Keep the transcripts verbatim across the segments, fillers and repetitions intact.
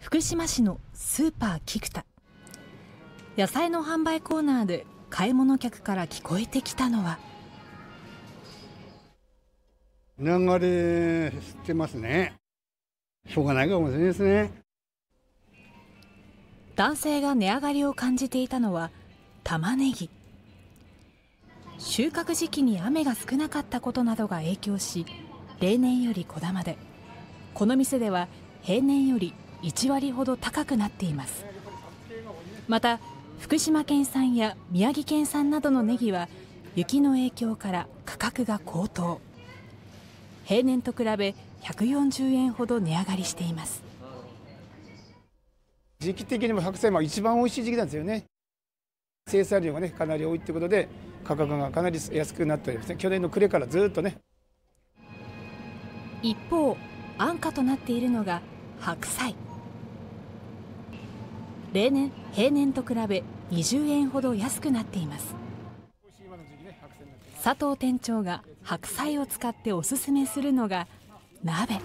福島市のスーパーキクタ。野菜の販売コーナーで買い物客から聞こえてきたのは、流れしてますね。しょうがないかもしれないですね。男性が値上がりを感じていたのは玉ねぎ。収穫時期に雨が少なかったことなどが影響し、例年より小玉で、この店では平年よりいちわりほど高くなっています。また福島県産や宮城県産などのネギは雪の影響から価格が高騰、平年と比べひゃくよんじゅうえんほど値上がりしています。時期的にも白菜は一番美味しい時期なんですよね。生産量がねかなり多いということで、価格がかなり安くなっておりますね。去年の暮れからずっとね。一方、安価となっているのが白菜。例年平年と比べにじゅうえんほど安くなっています。佐藤店長が白菜を使っておすすめするのが鍋。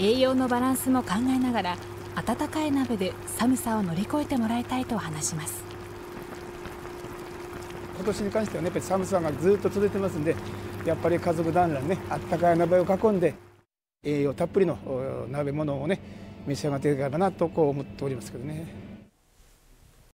栄養のバランスも考えながら、温かい鍋で寒さを乗り越えてもらいたいと話します。今年に関してはね、やっぱり寒さがずっと続いてますんで、やっぱり家族団らんね、あったかい鍋を囲んで栄養たっぷりの鍋物をね召し上がっていければなとこう思っておりますけどね。